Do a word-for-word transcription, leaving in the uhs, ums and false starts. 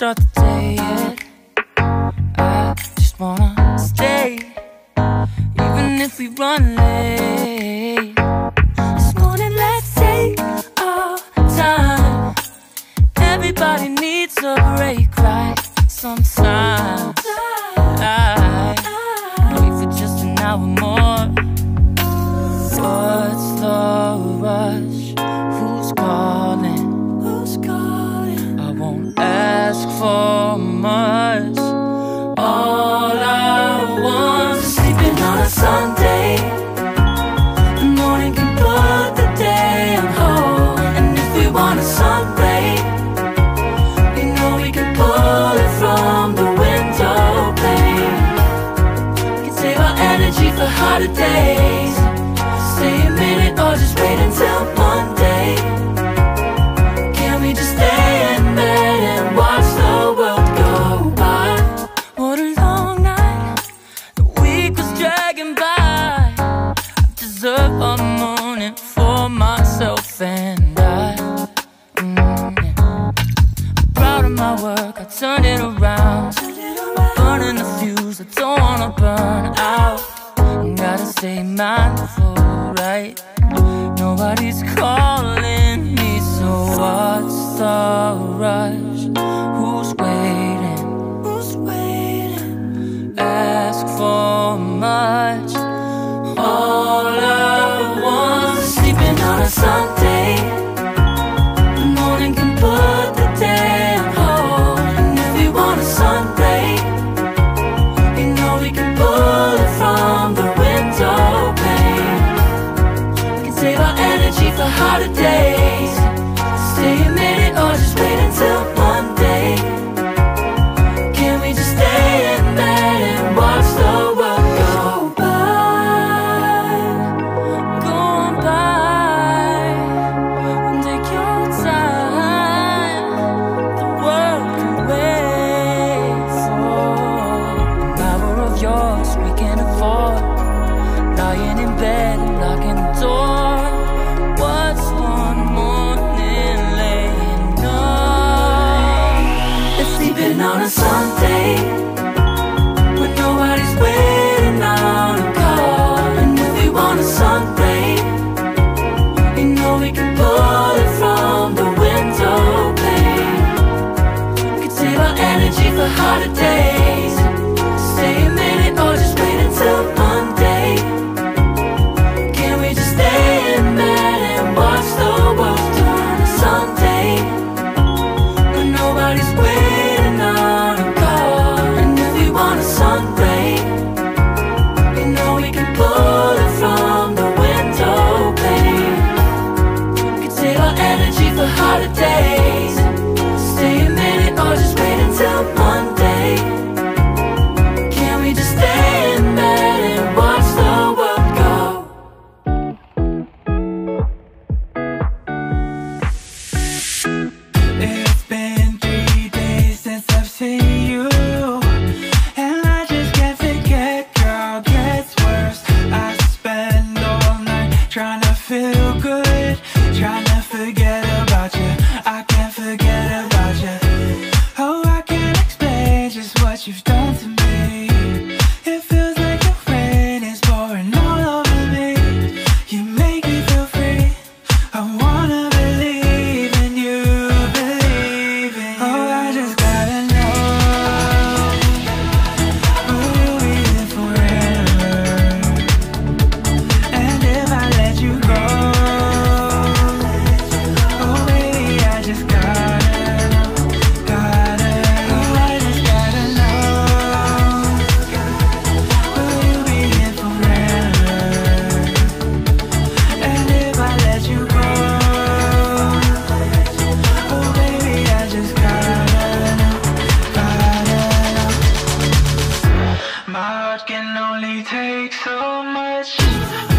start the day yet. I just wanna stay, even if we run late. This morning, let's take our time. Everybody needs a break, right? Sometimes I wait for just an hour more. What's the rush? Who's calling? I won't ask for much. All I want is sleeping on a Sunday. The morning can put the day on hold, and if we want a sunbreak, we know we can pull it from the window pane. We can save our energy for hotter days. Stay a minute or just wait until Monday. And I, mm, proud of my work, I turned it around. I'm burning the fuse, I don't wanna burn out. I gotta stay mindful, right? Nobody's calling me, so what's the rush? Who's waiting? Who's waiting? Ask for much. All I want is sleeping on a Sunday. Hotter days, stay a minute or just wait until Monday. Can we just stay in bed and watch the world go by, go by? Take your time, the world can wait for an hour of yours we can afford. Lying in bed and locking the door. On a Sunday, when nobody's waiting on a call, and if we want a sunbreak, we know we can pull it from the window pane. We can save our energy for hotter days. Stay a minute or just wait until Monday. Can we just stay in bed and watch the world on a Sunday, when nobody's waiting? Days, stay a minute or just wait until Monday. Can we just stay in bed and watch the world go? It's been three days since I've seen you, and I just can't forget, girl, gets worse. I spend all night trying to feel good, trying to forget about you. I can't forget about you. Oh, I can't explain just what you've done to me. It feels like the rain is pouring all over me. You make me feel free. I wanna believe in you, believe in you. Oh, I just gotta know, will we live forever? And if I let you go, my heart can only take so much.